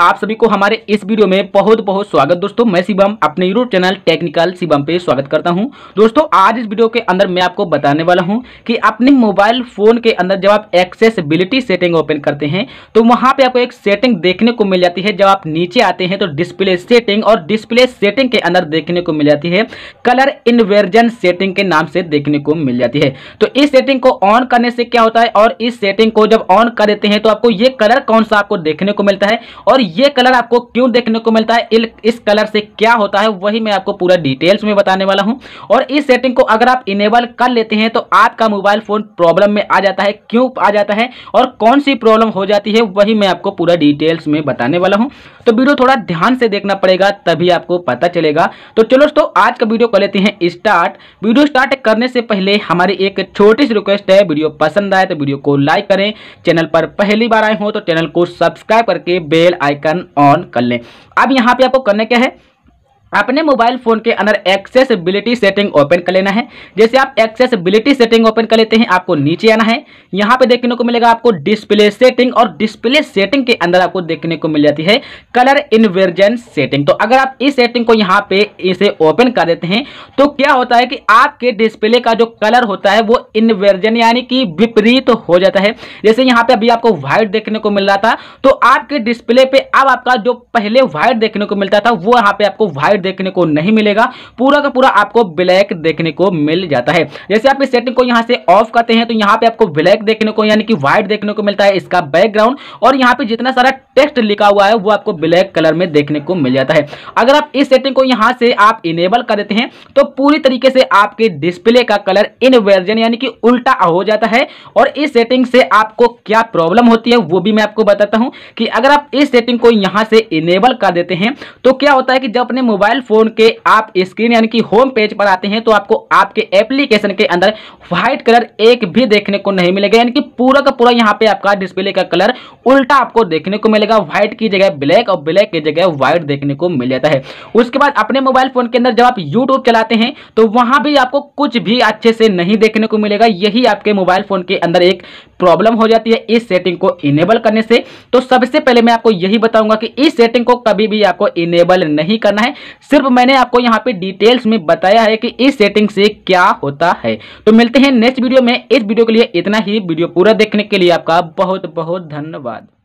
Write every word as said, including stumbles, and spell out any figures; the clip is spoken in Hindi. आप सभी को हमारे इस वीडियो में बहुत बहुत स्वागत। दोस्तों मैं शिवम अपने यूट्यूब चैनल टेक्निकल शिवम पे स्वागत करता हूं। दोस्तों आज इस वीडियो के अंदर मैं आपको बताने वाला हूं कि अपने मोबाइल फोन के अंदर जब आप एक्सेसिबिलिटी सेटिंग ओपन करते हैं तो वहां पे आपको एक सेटिंग देखने को मिल जाती है। जब आप नीचे आते हैं तो डिस्प्ले सेटिंग और डिस्प्ले सेटिंग के अंदर देखने को मिल जाती है कलर इनवर्जन सेटिंग के नाम से देखने को मिल जाती है। तो इस सेटिंग को ऑन करने से क्या होता है और इस सेटिंग को जब ऑन कर देते हैं तो आपको ये कलर कौन सा आपको देखने को मिलता है और ये कलर आपको क्यों देखने को मिलता है, इस कलर से क्या होता है, वही मैं आपको पूरा डिटेल्स में बताने वाला हूं। और इस सेटिंग को अगर आप इनेबल कर लेते हैं तो आपका मोबाइल फोन प्रॉब्लम में आ जाता है, क्यों आ जाता है और कौन सी प्रॉब्लम हो जाती है, वही मैं आपको पूरा डिटेल्स में बताने वाला हूं। तो वीडियो थोड़ा ध्यान से देखना पड़ेगा तभी आपको पता चलेगा। तो चलो दोस्तों आज का वीडियो कर लेते हैं स्टार्ट। वीडियो स्टार्ट करने से पहले हमारी एक छोटी सी रिक्वेस्ट है, वीडियो पसंद आए तो वीडियो को लाइक करें, चैनल पर पहली बार आए हो तो चैनल को सब्सक्राइब करके बेल आइकन ऑन कर लें। अब यहाँ पे आपको करना क्या है, अपने मोबाइल फोन के अंदर एक्सेसिबिलिटी सेटिंग ओपन कर लेना है। जैसे आप एक्सेसिबिलिटी सेटिंग ओपन कर लेते हैं आपको नीचे आना है, यहाँ पे देखने को मिलेगा आपको डिस्प्ले सेटिंग और डिस्प्ले सेटिंग के अंदर आपको देखने को मिल जाती है कलर इनवर्जन सेटिंग। तो अगर आप इस सेटिंग को यहाँ पे इसे ओपन कर देते हैं तो क्या होता है कि आपके डिस्प्ले का जो कलर होता है वो इनवर्जन यानी कि विपरीत हो जाता है। जैसे यहाँ पे अभी आपको व्हाइट देखने को मिल रहा था तो आपके डिस्प्ले पे अब आपका जो पहले व्हाइट देखने को मिलता था वो यहाँ पे आपको व्हाइट देखने को नहीं मिलेगा, पूरा का पूरा आपको ब्लैक देखने को मिल जाता है। जैसे आप इस सेटिंग को यहां से ऑफ करते हैं तो यहां पे आपको ब्लैक देखने को यानी कि व्हाइट देखने को मिलता है इसका बैकग्राउंड, और यहां पे जितना सारा टेक्स्ट लिखा हुआ है वो आपको ब्लैक कलर में देखने को मिल जाता है। अगर आप इस सेटिंग को यहां से आप इनेबल कर देते हैं तो पूरी तरीके से आपके डिस्प्ले का कलर इनवर्जन यानी कि उल्टा हो जाता है। और इस सेटिंग से आपको क्या प्रॉब्लम होती है वो भी मैं आपको बताता हूं कि अगर आप इस सेटिंग को यहां से इनेबल कर देते हैं तो क्या होता है कि जब अपने मोबाइल फोन के आप स्क्रीन यानी कि होम पेज पर आते हैं तो आपको आपके एप्लीकेशन के अंदर व्हाइट कलर एक भी देखने को नहीं मिलेगा, यानी कि पूरा का पूरा यहां पे आपका डिस्प्ले का कलर उल्टा आपको देखने को मिलेगा। व्हाइट की जगह ब्लैक और ब्लैक की जगह व्हाइट देखने को मिल जाता है। उसके बाद अपने मोबाइल फोन के अंदर जब आप यूट्यूब चलाते हैं तो वहां भी आपको कुछ भी अच्छे से नहीं देखने को मिलेगा। यही आपके मोबाइल फोन के अंदर एक प्रॉब्लम हो जाती है इस सेटिंग को इनेबल करने से। तो सबसे पहले मैं आपको यही बताऊंगा कि इस सेटिंग को कभी भी आपको इनेबल नहीं करना है। सिर्फ मैंने आपको यहाँ पे डिटेल्स में बताया है कि इस सेटिंग से क्या होता है। तो मिलते हैं नेक्स्ट वीडियो में। इस वीडियो के लिए इतना ही। वीडियो पूरा देखने के लिए आपका बहुत बहुत धन्यवाद।